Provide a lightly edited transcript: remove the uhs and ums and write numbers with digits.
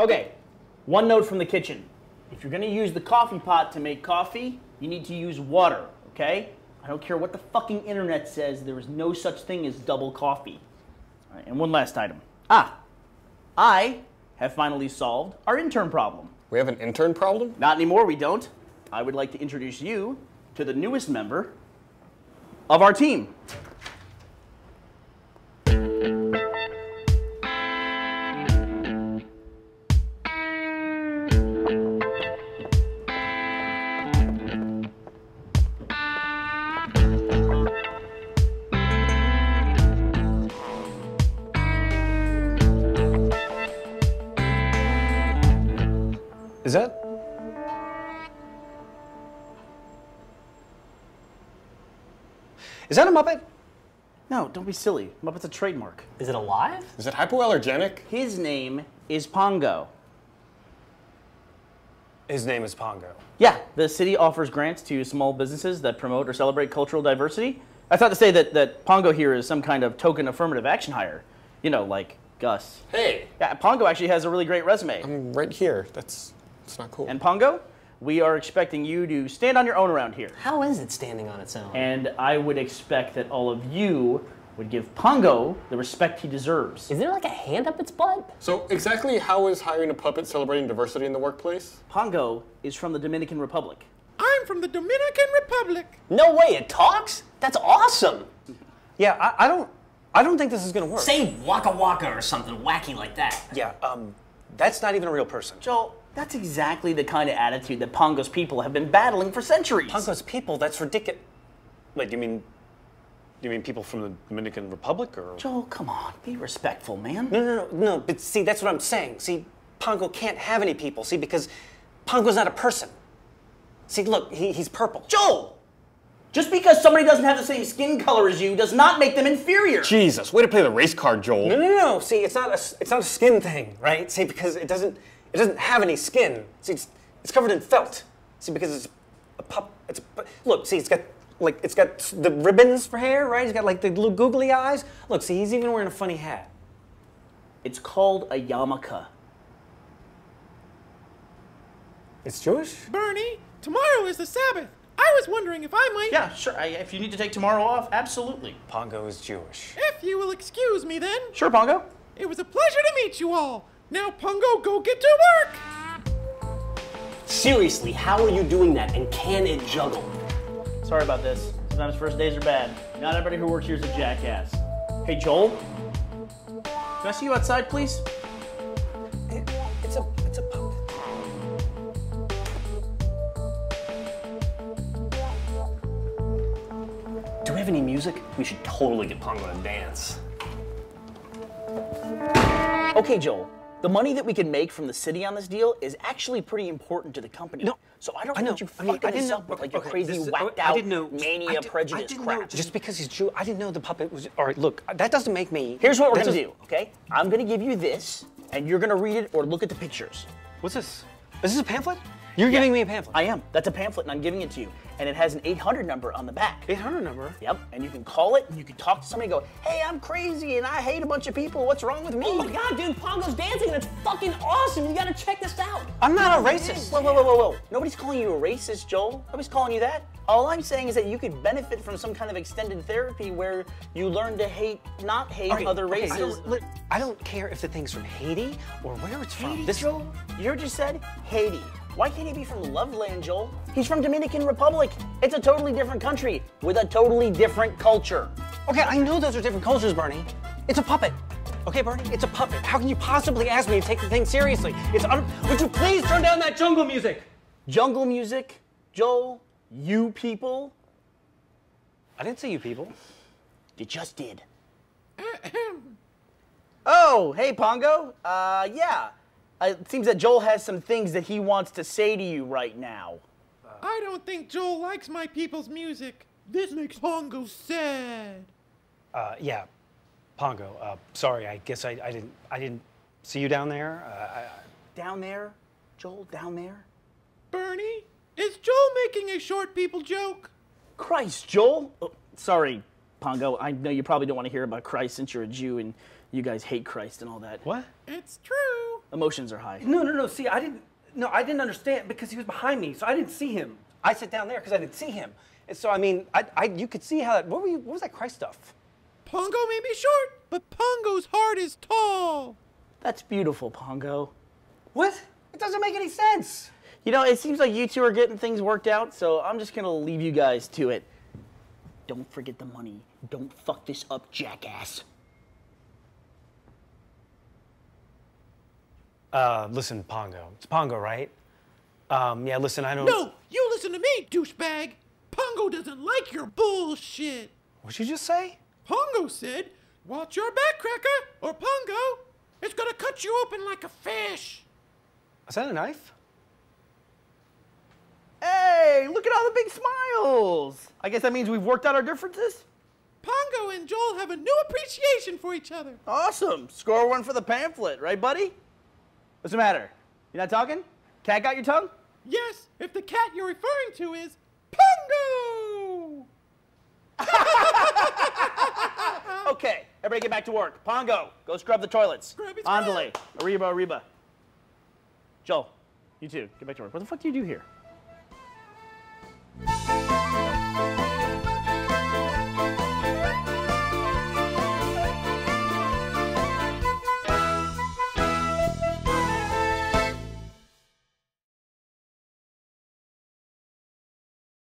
Okay, one note from the kitchen. If you're gonna use the coffee pot to make coffee, you need to use water, okay? I don't care what the fucking internet says, there is no such thing as double coffee. All right, and one last item. I have finally solved our intern problem. We have an intern problem? Not anymore, we don't. I would like to introduce you to the newest member of our team. Is that? Is that a Muppet? No, don't be silly. Muppet's a trademark. Is it alive? Is it hypoallergenic? His name is Pongo. His name is Pongo? Yeah, the city offers grants to small businesses that promote or celebrate cultural diversity. That's not to say that Pongo here is some kind of token affirmative action hire. You know, like Gus. Hey! Yeah, Pongo actually has a really great resume. I'm right here. That's not cool. And Pongo, we are expecting you to stand on your own around here. How is it standing on its own? And I would expect that all of you would give Pongo the respect he deserves. Is there like a hand up its butt? So exactly how is hiring a puppet celebrating diversity in the workplace? Pongo is from the Dominican Republic. I'm from the Dominican Republic. No way, it talks? That's awesome. Yeah, I don't think this is gonna work. Say Waka Waka or something wacky like that. Yeah, that's not even a real person. Joel. That's exactly the kind of attitude that Pongo's people have been battling for centuries. Pongo's people? That's ridiculous. Wait, do you mean people from the Dominican Republic or? Joel, come on, be respectful, man. No, but see, that's what I'm saying. See, Pongo can't have any people, see, because Pongo's not a person. See, look, he's purple. Joel! Just because somebody doesn't have the same skin color as you does not make them inferior. Jesus, way to play the race card, Joel. No, see, it's not a skin thing, right? See, because it doesn't have any skin. See, it's covered in felt. See, because it's a pup. Look, see, it's got the ribbons for hair, right? He's got like the little googly eyes. Look, see, he's even wearing a funny hat. It's called a yarmulke. It's Jewish? Bernie, tomorrow is the Sabbath. I was wondering if I might... Yeah, sure. If you need to take tomorrow off, absolutely. Pongo is Jewish. If you will excuse me, then. Sure, Pongo. It was a pleasure to meet you all. Now, Pongo, go get to work! Seriously, how are you doing that, and can it juggle? Sorry about this. Sometimes first days are bad. Not everybody who works here is a jackass. Hey, Joel? Can I see you outside, please? It's a puppet. Do we have any music? We should totally get Pongo to dance. Okay, Joel. The money that we can make from the city on this deal is actually pretty important to the company. No, so I don't want you fucking this up with like your crazy whacked out mania prejudice crap. Just because he's Jew, I didn't know the puppet was. All right, look, that doesn't make me. Here's what we're gonna do, okay? I'm gonna give you this, and you're gonna read it or look at the pictures. What's this? Is this a pamphlet? You're giving me a pamphlet. I am. That's a pamphlet, and I'm giving it to you. And it has an 800 number on the back. 800 number? Yep. And you can call it, and you can talk to somebody and go, hey, I'm crazy, and I hate a bunch of people. What's wrong with me? Oh, my God, dude. Pongo's dancing, and it's fucking awesome. You got to check this out. I'm not a racist. Whoa. Nobody's calling you a racist, Joel. Nobody's calling you that. All I'm saying is that you could benefit from some kind of extended therapy where you learn to not hate other races. I don't care if the thing's from Haiti or where it's from. Haiti, this Joel? You just said Haiti. Why can't he be from Loveland, Joel? He's from Dominican Republic. It's a totally different country with a totally different culture. Okay, I know those are different cultures, Bernie. It's a puppet. Okay, Bernie, it's a puppet. How can you possibly ask me to take the thing seriously? Would you please turn down that jungle music? Jungle music? Joel, you people? I didn't say you people. You just did. Oh, hey, Pongo. Yeah. It seems that Joel has some things that he wants to say to you right now. I don't think Joel likes my people's music. This makes Pongo sad. Yeah, Pongo. Sorry, I guess I didn't see you down there. Down there, Joel. Down there. Bernie, is Joel making a short people joke? Christ, Joel. Oh, sorry, Pongo. I know you probably don't want to hear about Christ since you're a Jew and you guys hate Christ and all that. What? It's true. emotions are high. No. See, I didn't understand because he was behind me, so I didn't see him. I sat down there because I didn't see him. And so, I mean, you could see how that, what was that Christ stuff? Pongo may be short, but Pongo's heart is tall. That's beautiful, Pongo. What? It doesn't make any sense. You know, it seems like you two are getting things worked out, so I'm just gonna leave you guys to it. Don't forget the money. Don't fuck this up, jackass. Listen, Pongo. It's Pongo, right? Yeah, listen, I don't... No! You listen to me, douchebag! Pongo doesn't like your bullshit! What'd you just say? Pongo said, watch your back, cracker, or Pongo, it's gonna cut you open like a fish! Is that a knife? Hey, look at all the big smiles! I guess that means we've worked out our differences? Pongo and Joel have a new appreciation for each other. Awesome! Score one for the pamphlet, right, buddy? What's the matter? You're not talking? Cat got your tongue? Yes, if the cat you're referring to is Pongo! Okay, everybody get back to work. Pongo, go scrub the toilets. Andale, arriba, arriba. Joel, you too, get back to work. What the fuck do you do here?